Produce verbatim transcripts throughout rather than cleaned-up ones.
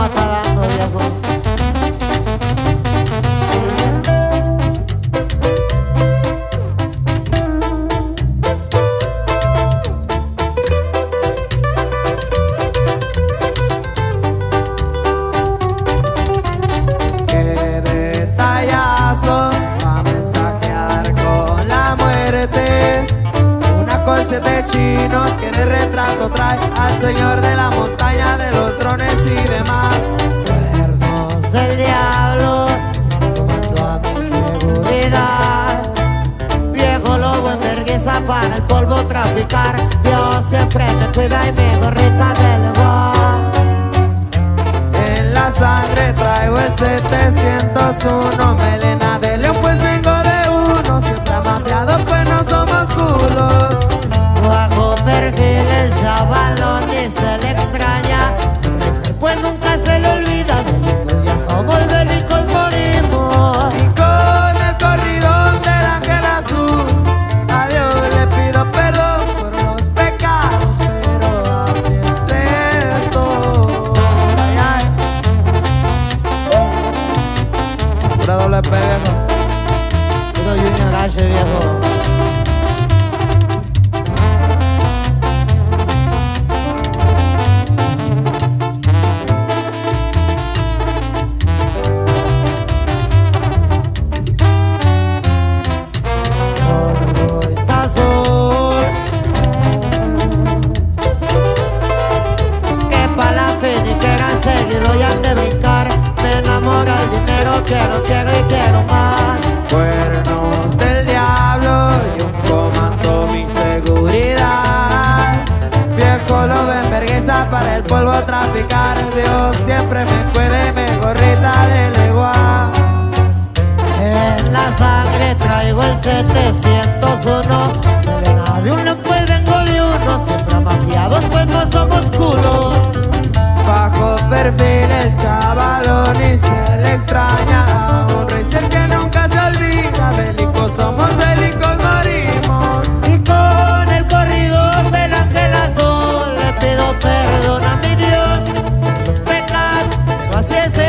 me está dando, viejo. Qué detallazo pa' mensajear con la muerte. Una corte de chinos que en el retrato trae al señor de la montaña de los drones y demás. Cuernos del diablo, junto a mi seguridad. Viejo lobo en vergüenza para el polvo traficar. Dios siempre me cuida y mi gorrita de león. En la sangre traigo el setecientos uno, melena de león pues vengo de uno. Siempre amafiado pues no somos culos. Bajo perfil el chavalón y se le extraña. Pues nunca se le olvida, delicos ya somos, delicos morimos. Y con el corridón del ángel azul, a Dios le pido perdón por los pecados, pero así es esto. Ay, ay. Pura doble P, viejo. Puro Junior H, viejo. Quiero, quiero y quiero más. Cuernos del diablo y un comando mi seguridad. Viejo lobo en vergüenza para el polvo traficar. Dios siempre me cuida y me gorrita de legua. En la sangre traigo el setecientos uno. Melena de uno pues vengo de uno. Siempre amafiados pues no somos culos. Bajo perfil el chavalón y se le extraña. Un rey ser que nunca se olvida. Bélicos somos, bélicos morimos. Y con el corridor del ángel azul le pido perdón a mi Dios por los pecados, pero así es esto.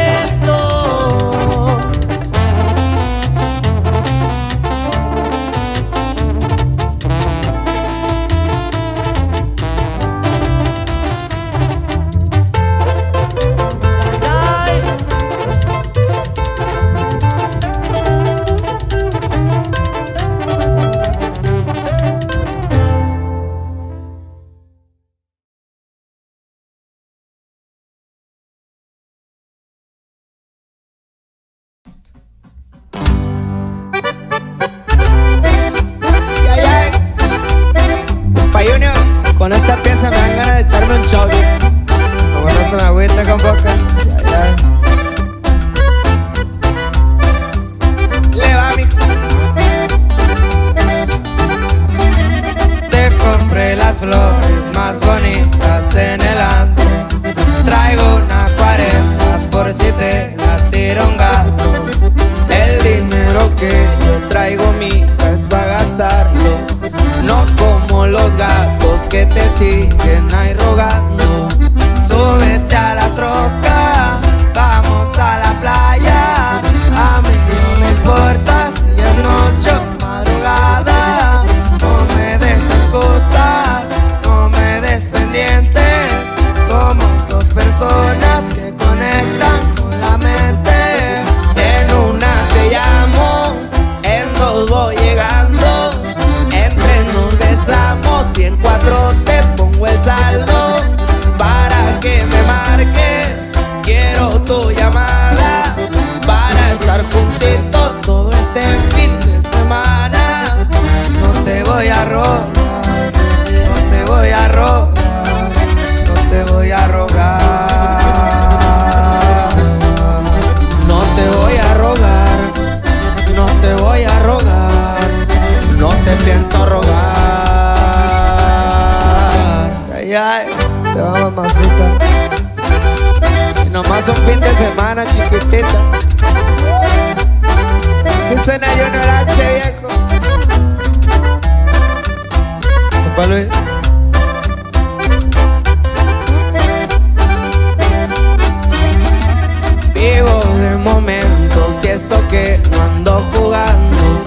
confieso que no ando jugando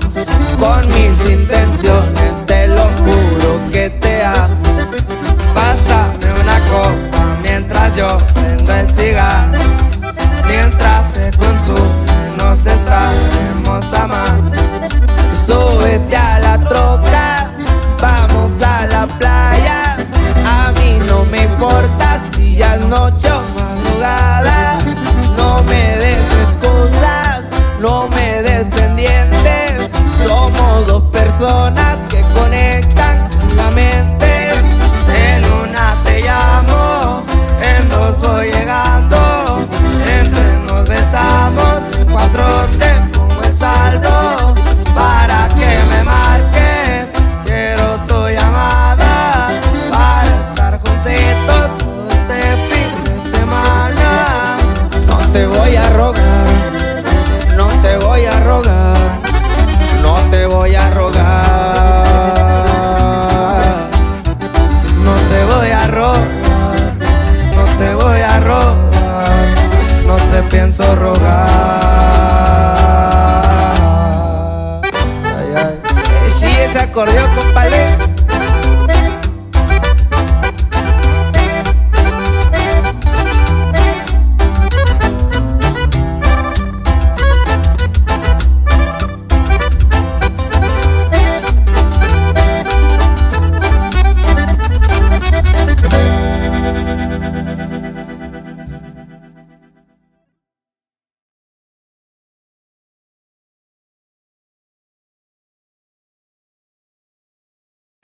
con mis intenciones, te lo juro que te amo. Pásame una copa mientras yo prendo el cigarro, mientras se consume nos estaremos amando. Súbete a la troca, vamos a la playa, a mí no me importa si ya es noche o madrugada. No me des excusas, no me des pendientes, somos dos personas que conectan con la mente. En una te llamo, en dos voy llegando, en tres nos besamos, en cuatro te pongo el saldo. Para que me marques, quiero tu llamada, para estar juntitos todo este fin de semana. No te voy a rogar, no te voy a rogar, no te voy a rogar, no te voy a rogar, no te voy a rogar, no te pienso rogar. Ese acordeón, compadre.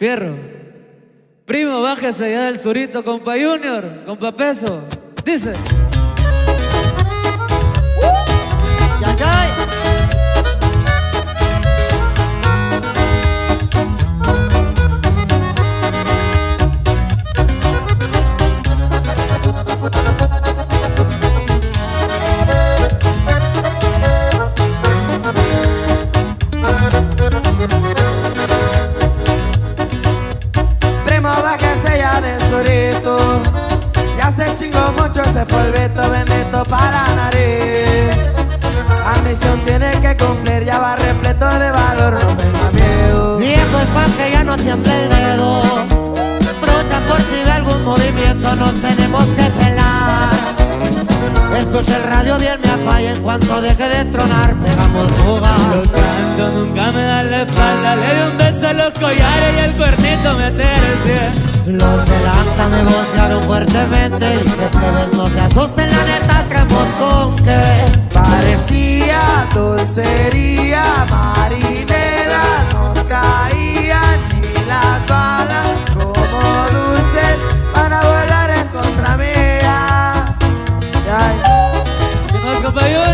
Fierro, primo, bájese allá del surito, compa Junior, compa Peso, dice. Uh, ya cae. Ya se chingó mucho ese polvito bendito para nariz. La misión tiene que cumplir, ya va repleto de valor, no me da miedo. Viejo el pan que ya no tiembla el dedo, trucha por si ve algún movimiento, nos tenemos que pelar. Escucha el radio bien, me afalla, en cuanto deje de tronar, pegamos fuga. Lo santo nunca me da la espalda, le doy un beso a los collares y el cuernito me tercia. Los del acta me vocearon fuertemente y que plebes no se asusten, la neta traemos con que parecía dulcería marinera, nos caían y las balas como dulces para volar en contra mía. Nos compañeros,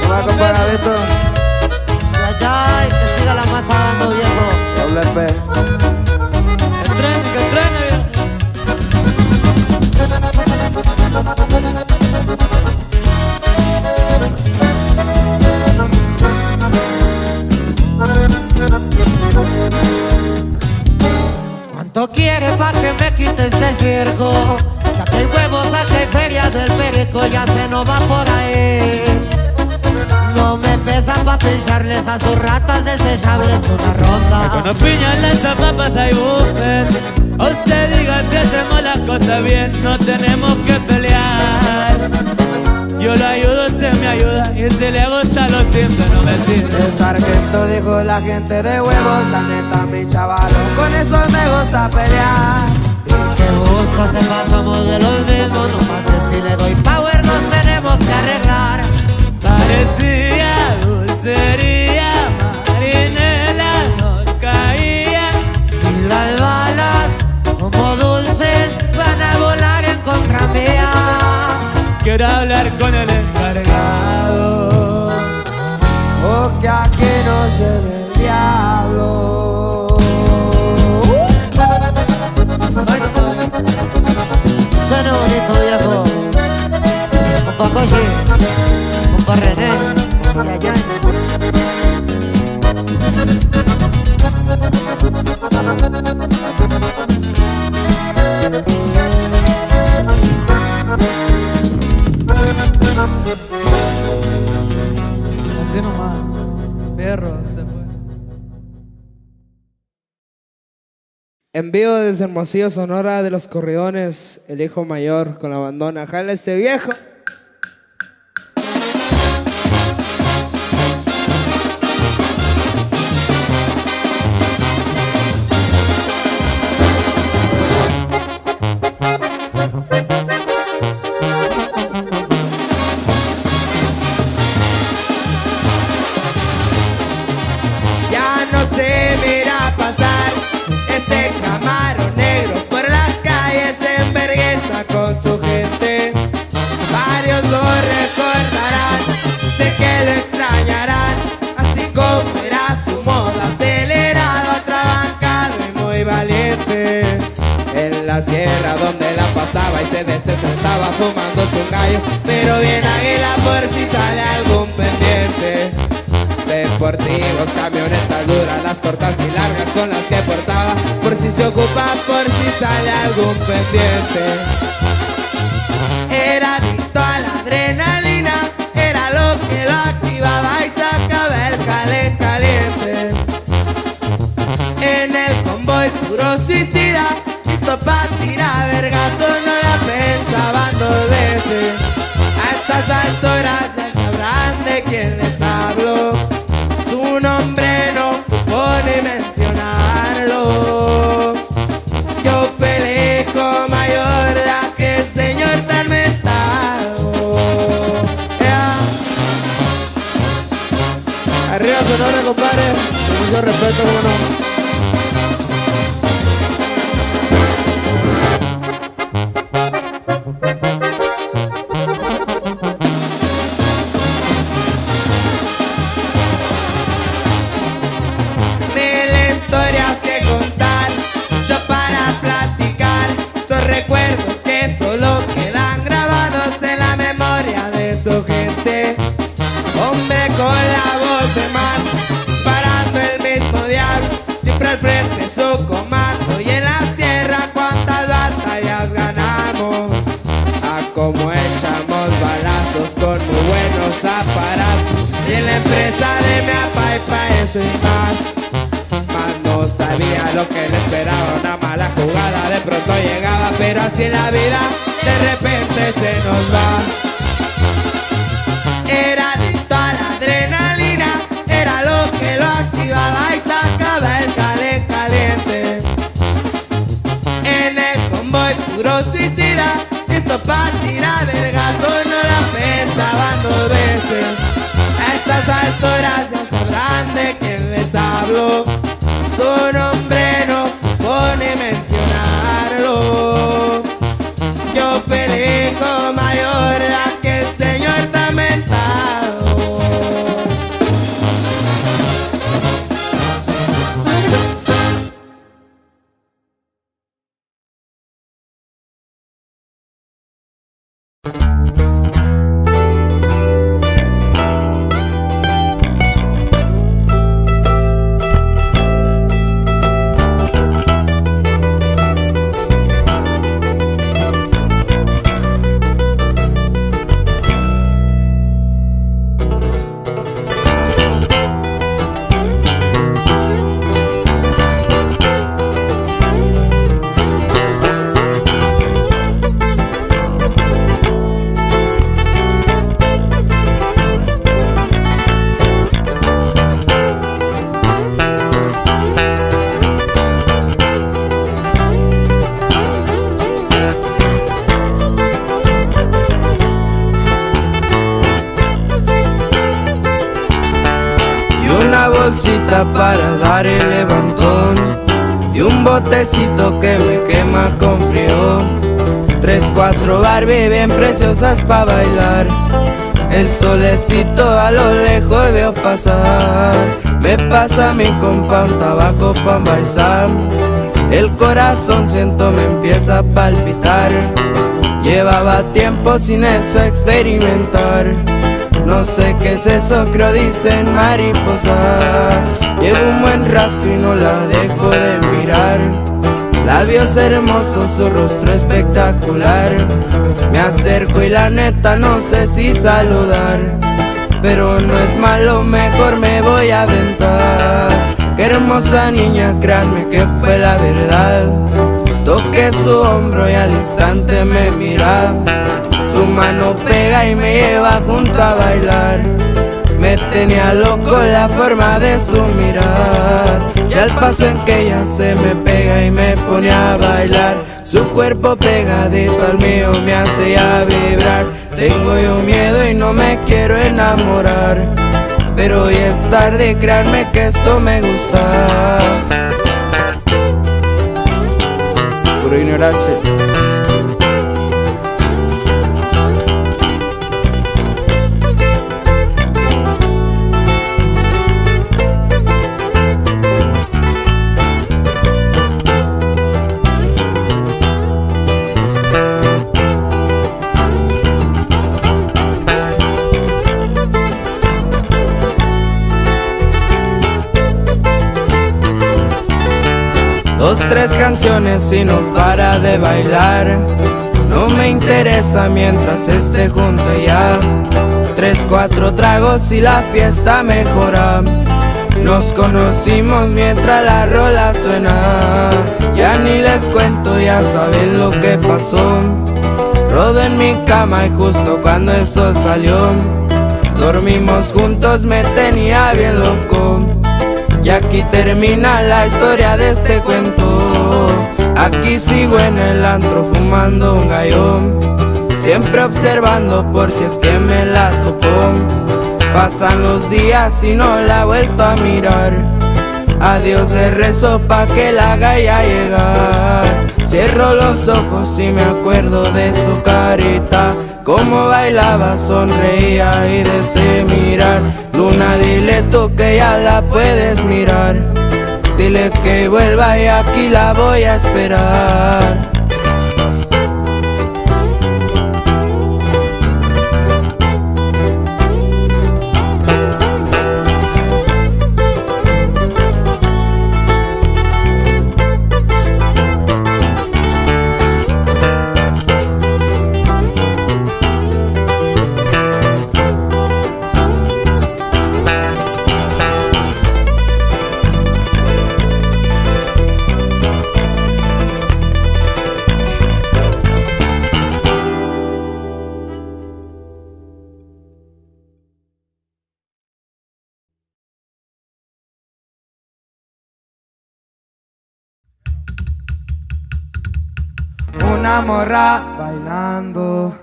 se va a comparar a Beto. Yayay, que siga la matando, viejo. Doble P. ¿Cuánto quieres pa' que me quites de circo? Ya que hay huevos, a que hay feria del perico, ya se nos va por ahí. No me pesan pa' pincharles a sus ratas desechables una ronda. Con las piñas, las zapapas hay buffet. A usted diga si hacemos las cosas bien, no tenemos que pelear. Yo lo ayudo, usted me ayuda, y si le gusta lo siento, no me sirve. El sargento dijo la gente de huevos, la neta mi chavalón, con eso me gusta pelear. Y que busca se pasamos de los mismos, no más que si le doy power nos tenemos que arreglar. Parecía dulcería, marinela nos caía, y las balas como dulces van a volar en contra mía. Quiero hablar con el encargado, o que aquí no se ve el diablo. Suena bonito, viejo. Compa Cochi, compa René, allá. Fierro se fue. En vivo desde Hermosillo, Sonora, de los corridones, el hijo mayor con la bandona. ¡Jala ese viejo! Sierra donde la pasaba y se desestresaba fumando su gallo, pero bien águila por si sale algún pendiente. Deportivos, camionetas duras, las cortas y largas con las que portaba, por si se ocupa, por si sale algún pendiente. Era adicto a la adrenalina, era lo que lo activaba y sacaba el jale caliente. En el convoy puro suicida, pa' tirar vergazos, no la pensaban dos veces. A estas alturas ya sabrán de quién les hablo, su nombre no pone mencionarlo. Yo peleé con mayor de aquel señor tormentado, yeah. Arriba Sonora, compadre, con mucho respeto, como no. Así la vida de repente se nos va. Era adicto a la adrenalina, era lo que lo activaba y sacaba el jale caliente. En el convoy puro suicida, esto para tirar vergazos, no la pensaban dos veces. A estas alturas ya sabrán de quién les hablo, su nombre no pone mencionarlo. Pelejo mayor la que el señor lamentado. Para dar el levantón y un botecito que me quema con frío. Tres, cuatro Barbie bien preciosas pa' bailar. El solecito a lo lejos veo pasar. Me pasa mi compa un tabaco pa' embaizar. El corazón siento me empieza a palpitar. Llevaba tiempo sin eso experimentar. No sé qué es eso, creo dicen mariposas. Llevo un buen rato y no la dejo de mirar. Labios hermosos, su rostro espectacular. Me acerco y la neta no sé si saludar. pero no es malo, mejor me voy a aventar. Qué hermosa niña, créanme que fue la verdad. Toqué su hombro y al instante me mira. Su mano pega y me lleva junto a bailar. Me tenía loco la forma de su mirar, y al paso en que ella se me pega y me pone a bailar. Su cuerpo pegadito al mío me hace ya vibrar. Tengo yo miedo y no me quiero enamorar, pero hoy es tarde, créanme que esto me gusta. Puro ignorancia. Dos, tres canciones y no para de bailar. No me interesa mientras esté junto a ella. Tres, cuatro tragos y la fiesta mejora. Nos conocimos mientras la rola suena. Ya ni les cuento, ya saben lo que pasó. Rodo en mi cama y justo cuando el sol salió. Dormimos juntos, me tenía bien loco. Y aquí termina la historia de este cuento. Aquí sigo en el antro fumando un gallón, siempre observando por si es que me la topo. Pasan los días y no la he vuelto a mirar. A Dios le rezo pa' que la haga ya llegar. Cierro los ojos y me acuerdo de su carita, cómo bailaba, sonreía y de ese mirar. Luna, dile tú que ya la puedes mirar. Dile que vuelva y aquí la voy a esperar. Una morra bailando,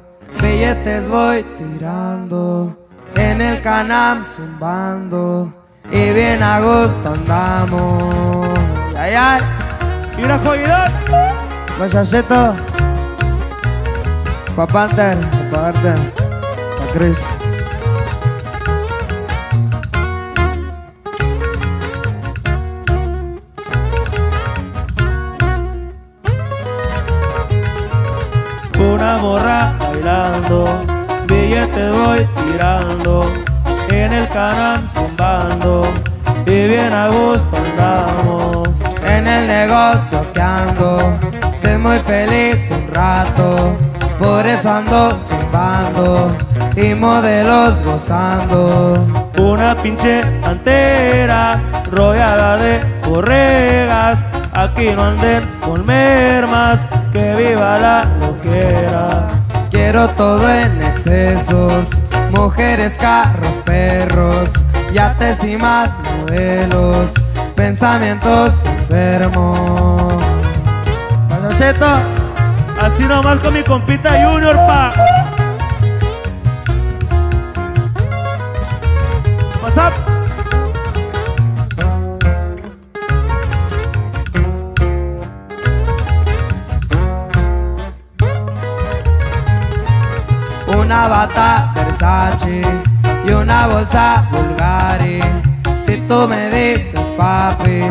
billetes voy tirando, en el Canam zumbando y bien a gusto andamos. Ay, ay. Y una joyidad. Muchachito, pa' Panther, pa' Panther, pa' Chris. Una morra bailando, billete voy tirando, en el Canam zumbando y bien a gusto andamos. En el negocio que ando, soy muy feliz un rato, por eso ando zumbando y modelos gozando. Una pinche antera rodeada de borregas, aquí no anden con mermas, que viva la loquera. Quiero todo en excesos, mujeres, carros, perros, yates y más modelos, pensamientos enfermos. Panocheto, así nomás con mi compita Junior, pa. What's up? Una bata Versace y una bolsa Bulgari. Si tú me dices papi,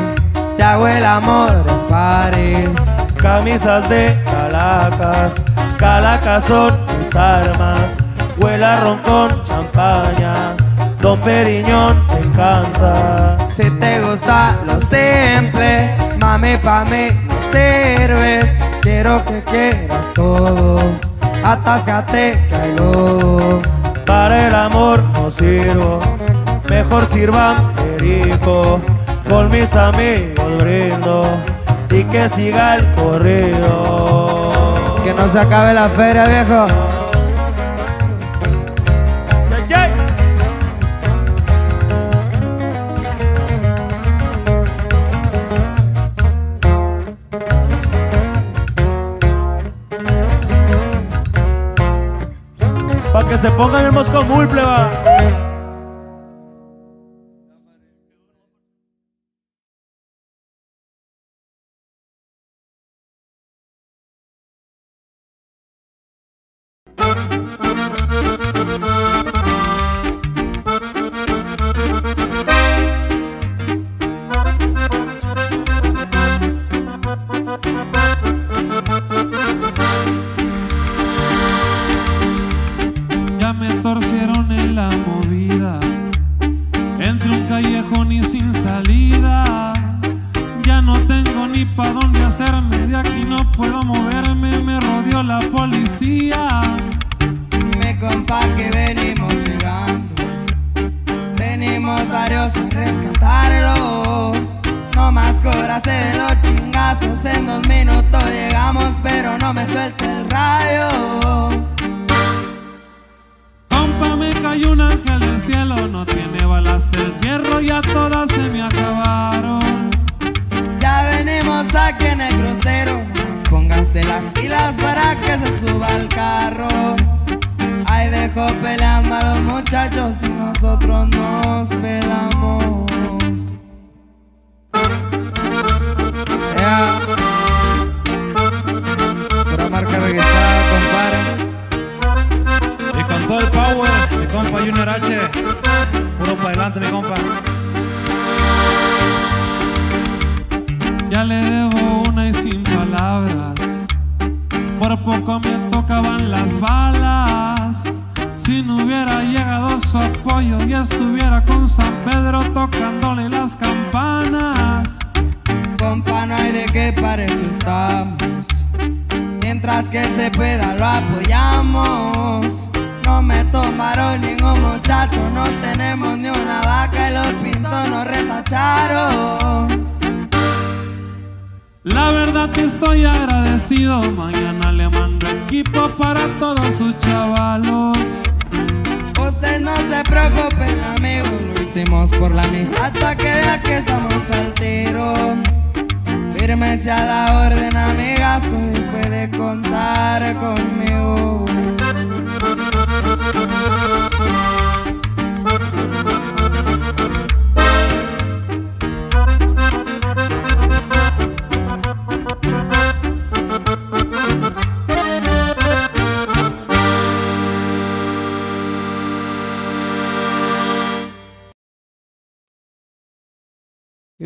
te hago el amor en París. Camisas de calacas, calacas son mis armas. Huele a ron con champaña, Don Periñón te encanta. Si te gusta lo simple, mami pa' mí no sirves. Quiero que quieras todo, atáscate que hay lodo. para el amor no sirvo, mejor sirvan perico, con mis amigos brindo y que siga el corrido. Que no se acabe la feria, viejo. Que se pongan el mosco mul, pleba.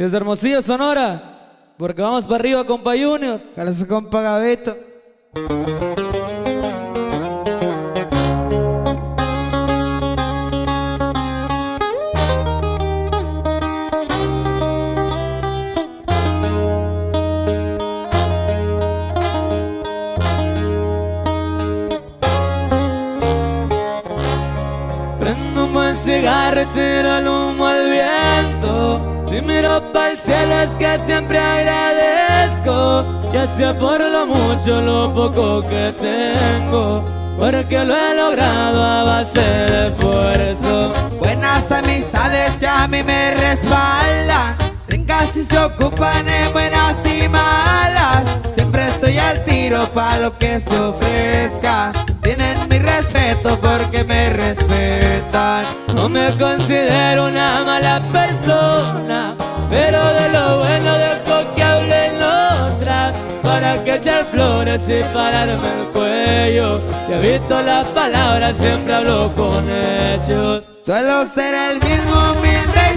Desde Hermosillo, Sonora, porque vamos para arriba, compa Junior. Carlos, compa Gabito. Prendo un buen cigarro y tiro el humo al viento. Si miro pa'l cielo es que siempre agradezco, ya sea por lo mucho o lo poco que tengo, porque lo he logrado a base de esfuerzo. Buenas amistades que a mí me respaldan, ricas si se ocupan en buenas y malas. Siempre estoy al tiro pa' lo que se ofrezca, tienen mi respeto porque me respetan. No me considero una mala persona, pero de lo bueno dejo que hablen otras, para que echar flores y pararme el cuello. Ya he visto las palabras, siempre hablo con hechos. Suelo ser el mismo, humilde y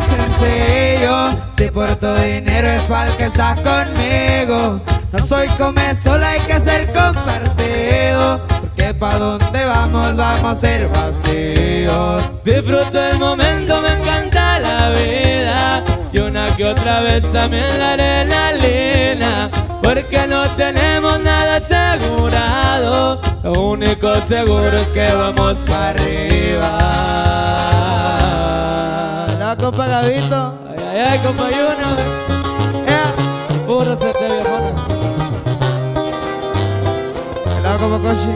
sencillo. Si por tu dinero es para el que estás conmigo, no soy come sola, hay que ser compartido, porque pa' donde vamos, vamos a ser vacíos. Disfruto el momento, me encanta la vida, y una que otra vez también la adrenalina, porque no tenemos nada asegurado. Lo único seguro es que vamos para arriba. No, compa Gabito. Ay, ay, ay, compa Junior. Eh, puro se te viejona. No, compa Cochi.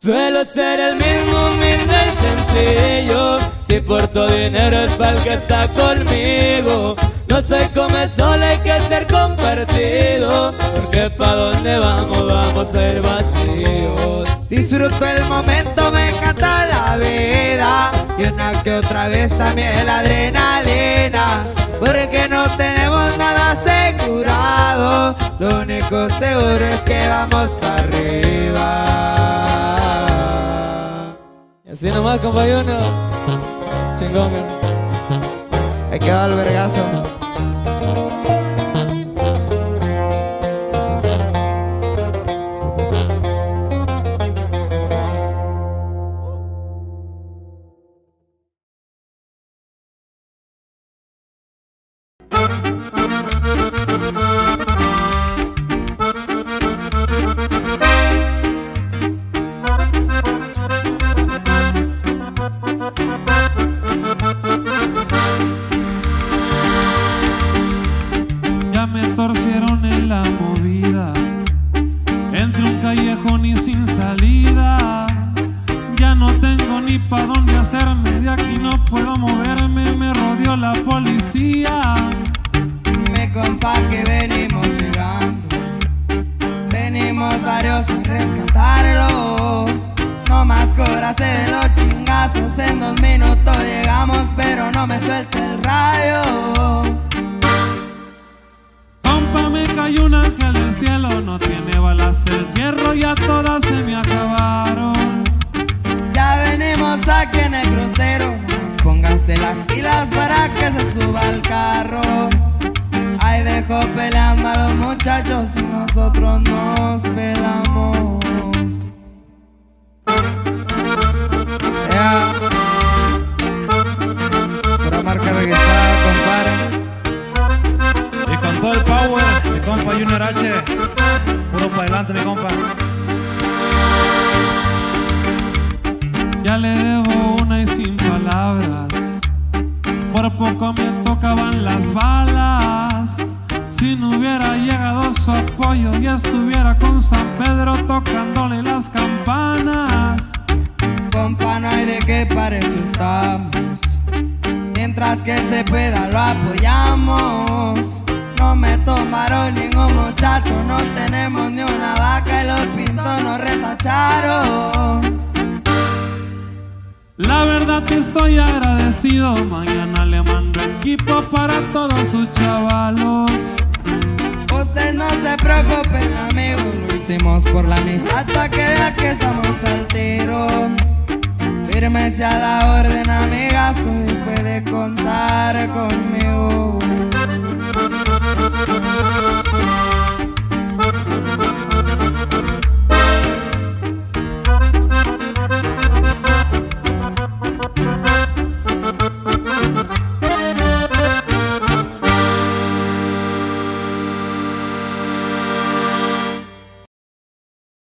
Suelo ser el mismo, humilde y sencillo. Si porto dinero es para el que está conmigo. No soy come solo, hay que ser compartido, porque pa' donde vamos, vamos a ir vacíos. Disfruto el momento, me encanta la vida, y una que otra vez también la adrenalina, porque no tenemos nada asegurado. Lo único seguro es que vamos para arriba. Así nomás, compañero. Chingón. Hay que dar el vergazo. Conmigo.